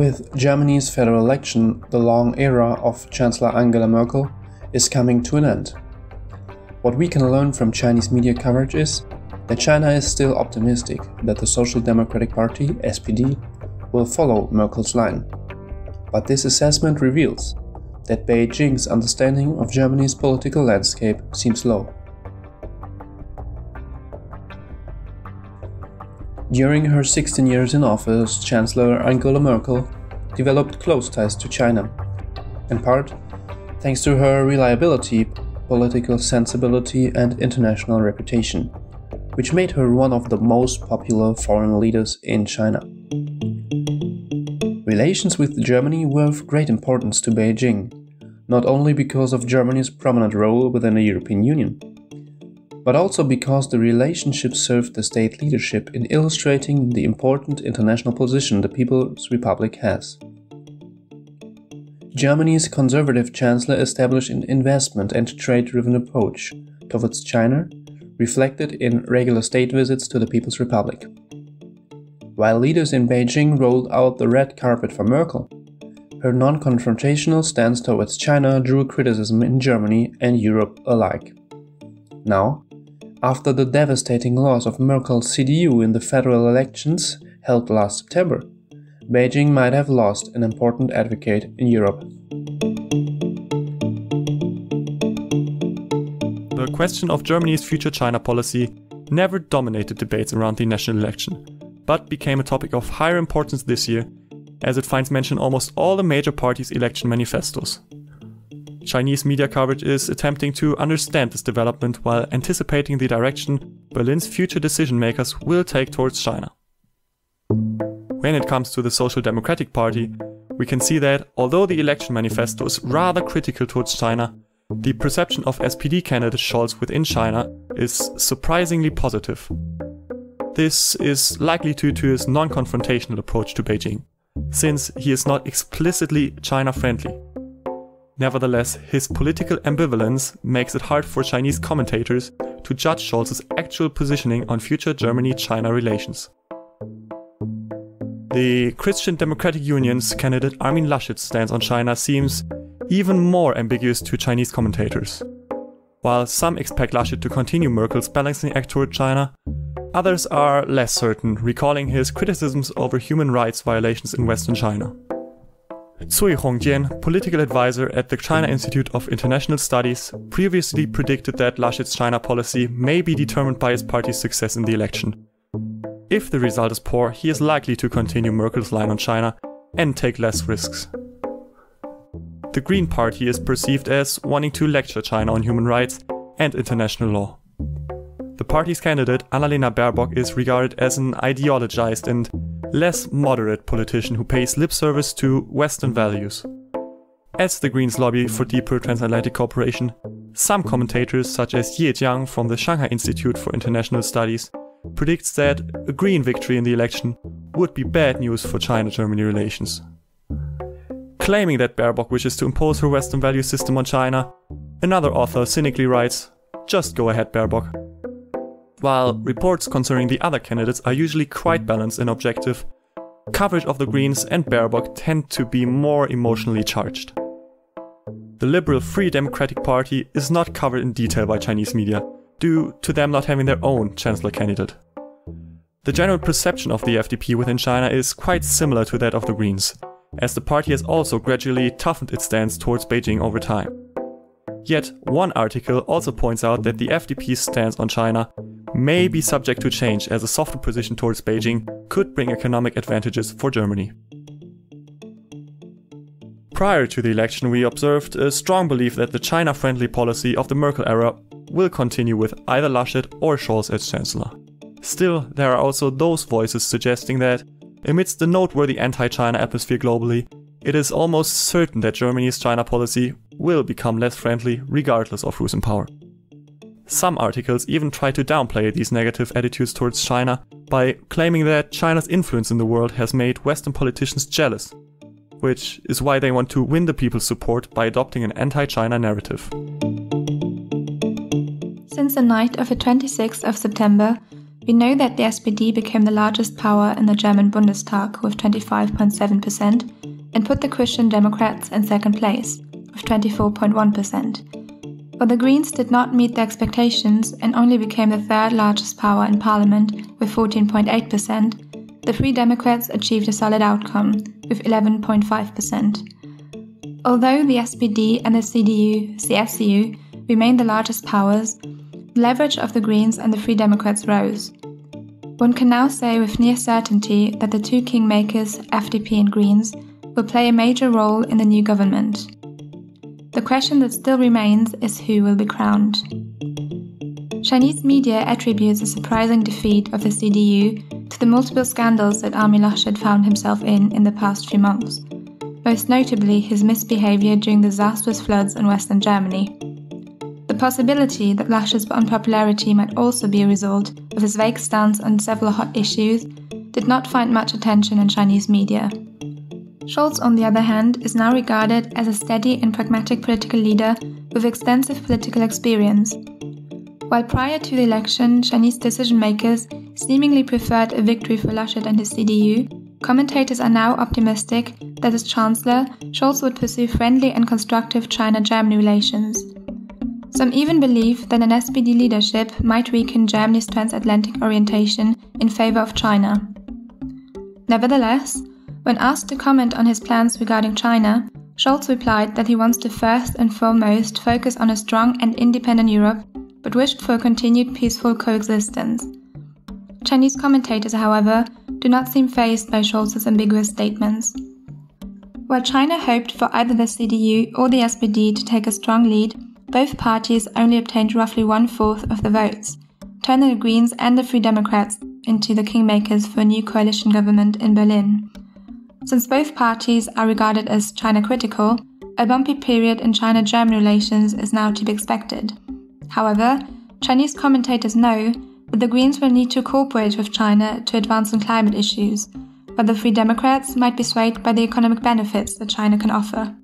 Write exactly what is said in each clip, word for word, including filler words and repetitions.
With Germany's federal election, the long era of Chancellor Angela Merkel is coming to an end. What we can learn from Chinese media coverage is that China is still optimistic that the Social Democratic Party, S P D, will follow Merkel's line. But this assessment reveals that Beijing's understanding of Germany's political landscape seems low. During her sixteen years in office, Chancellor Angela Merkel developed close ties to China, in part thanks to her reliability, political sensibility and international reputation, which made her one of the most popular foreign leaders in China. Relations with Germany were of great importance to Beijing, not only because of Germany's prominent role within the European Union, but also because the relationship served the state leadership in illustrating the important international position the People's Republic has. Germany's conservative chancellor established an investment and trade-driven approach towards China, reflected in regular state visits to the People's Republic. While leaders in Beijing rolled out the red carpet for Merkel, her non-confrontational stance towards China drew criticism in Germany and Europe alike. Now, after the devastating loss of Merkel's C D U in the federal elections held last September, Beijing might have lost an important advocate in Europe. The question of Germany's future China policy never dominated debates around the national election, but became a topic of higher importance this year, as it finds mention in almost all the major parties' election manifestos. Chinese media coverage is attempting to understand this development while anticipating the direction Berlin's future decision-makers will take towards China. When it comes to the Social Democratic Party, we can see that, although the election manifesto is rather critical towards China, the perception of S P D candidate Scholz within China is surprisingly positive. This is likely due to his non-confrontational approach to Beijing, since he is not explicitly China-friendly. Nevertheless, his political ambivalence makes it hard for Chinese commentators to judge Scholz's actual positioning on future Germany-China relations. The Christian Democratic Union's candidate Armin Laschet's stance on China seems even more ambiguous to Chinese commentators. While some expect Laschet to continue Merkel's balancing act toward China, others are less certain, recalling his criticisms over human rights violations in Western China. Cui Hongjian, political advisor at the China Institute of International Studies, previously predicted that Laschet's China policy may be determined by his party's success in the election. If the result is poor, he is likely to continue Merkel's line on China and take less risks. The Green Party is perceived as wanting to lecture China on human rights and international law. The party's candidate Annalena Baerbock is regarded as an ideologized and less moderate politician who pays lip service to Western values. As the Greens lobby for deeper transatlantic cooperation, some commentators such as Ye Jiang from the Shanghai Institute for International Studies predicts that a Green victory in the election would be bad news for China-Germany relations. Claiming that Baerbock wishes to impose her Western value system on China, another author cynically writes, "Just go ahead, Baerbock." While reports concerning the other candidates are usually quite balanced and objective, coverage of the Greens and Baerbock tend to be more emotionally charged. The liberal Free Democratic Party is not covered in detail by Chinese media, due to them not having their own chancellor candidate. The general perception of the F D P within China is quite similar to that of the Greens, as the party has also gradually toughened its stance towards Beijing over time. Yet, one article also points out that the F D P's stance on China may be subject to change, as a softer position towards Beijing could bring economic advantages for Germany. Prior to the election, we observed a strong belief that the China-friendly policy of the Merkel era will continue with either Laschet or Scholz as Chancellor. Still, there are also those voices suggesting that, amidst the noteworthy anti-China atmosphere globally, it is almost certain that Germany's China policy will become less friendly regardless of who's in power. Some articles even try to downplay these negative attitudes towards China by claiming that China's influence in the world has made Western politicians jealous, which is why they want to win the people's support by adopting an anti-China narrative. Since the night of the twenty-sixth of September, We know that the S P D became the largest power in the German Bundestag with twenty-five point seven percent and put the Christian Democrats in second place with twenty-four point one percent. But the Greens did not meet their expectations and only became the third largest power in parliament with fourteen point eight percent. The Free Democrats achieved a solid outcome with eleven point five percent. Although the S P D and the C D U C S U remained the largest powers, the leverage of the Greens and the Free Democrats rose. One can now say with near certainty that the two kingmakers, F D P and Greens, will play a major role in the new government. The question that still remains is who will be crowned. Chinese media attributes a surprising defeat of the C D U to the multiple scandals that Armin Laschet found himself in in the past few months. Most notably his misbehaviour during disastrous floods in western Germany. The possibility that Laschet's unpopularity might also be a result of his vague stance on several hot issues did not find much attention in Chinese media. Scholz, on the other hand, is now regarded as a steady and pragmatic political leader with extensive political experience. While prior to the election, Chinese decision-makers seemingly preferred a victory for Laschet and his C D U, commentators are now optimistic that as Chancellor, Scholz would pursue friendly and constructive China-Germany relations. Some even believe that an S P D leadership might weaken Germany's transatlantic orientation in favor of China. Nevertheless, when asked to comment on his plans regarding China, Scholz replied that he wants to first and foremost focus on a strong and independent Europe, but wished for continued peaceful coexistence. Chinese commentators, however, do not seem fazed by Scholz's ambiguous statements. While China hoped for either the C D U or the S P D to take a strong lead, both parties only obtained roughly one-fourth of the votes, turning the Greens and the Free Democrats into the kingmakers for a new coalition government in Berlin. Since both parties are regarded as China-critical, a bumpy period in China-German relations is now to be expected. However, Chinese commentators know that the Greens will need to cooperate with China to advance on climate issues, but the Free Democrats might be swayed by the economic benefits that China can offer.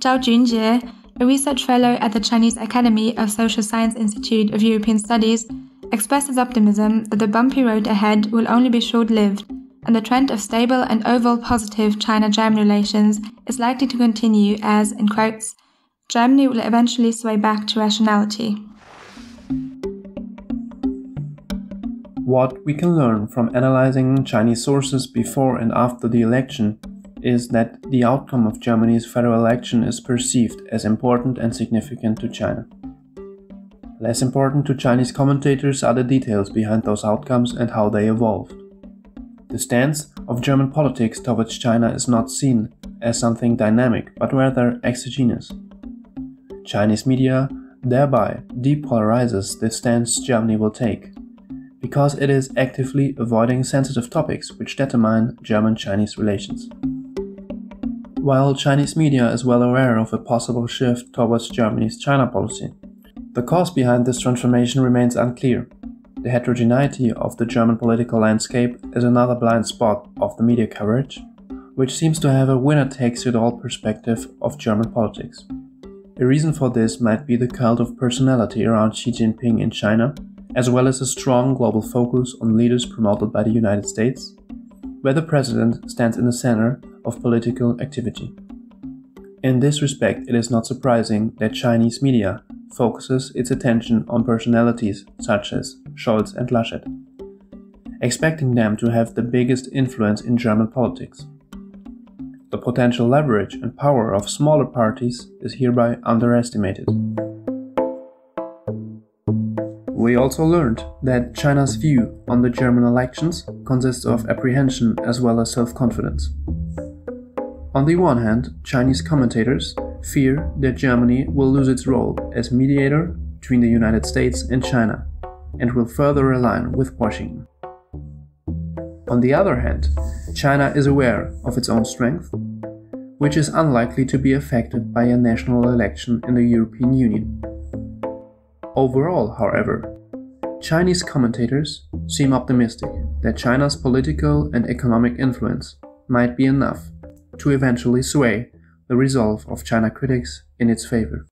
Zhao Junjie, a research fellow at the Chinese Academy of Social Sciences Institute of European Studies, expressed his optimism that the bumpy road ahead will only be short-lived, and the trend of stable and overall positive China-German relations is likely to continue as, in quotes, Germany will eventually sway back to rationality. What we can learn from analyzing Chinese sources before and after the election is that the outcome of Germany's federal election is perceived as important and significant to China. Less important to Chinese commentators are the details behind those outcomes and how they evolved. The stance of German politics towards China is not seen as something dynamic, but rather exogenous. Chinese media thereby depolarizes the stance Germany will take, because it is actively avoiding sensitive topics which determine German-Chinese relations. While Chinese media is well aware of a possible shift towards Germany's China policy, the cause behind this transformation remains unclear. The heterogeneity of the German political landscape is another blind spot of the media coverage, which seems to have a winner-takes-it-all perspective of German politics. A reason for this might be the cult of personality around Xi Jinping in China, as well as a strong global focus on leaders promoted by the United States, where the president stands in the center of political activity. In this respect, it is not surprising that Chinese media focuses its attention on personalities such as Scholz and Laschet, expecting them to have the biggest influence in German politics. The potential leverage and power of smaller parties is hereby underestimated. We also learned that China's view on the German elections consists of apprehension as well as self-confidence. On the one hand, Chinese commentators fear that Germany will lose its role as mediator between the United States and China, and will further align with Washington. On the other hand, China is aware of its own strength, which is unlikely to be affected by a national election in the European Union. Overall, however, Chinese commentators seem optimistic that China's political and economic influence might be enough to eventually sway the resolve of China critics in its favor.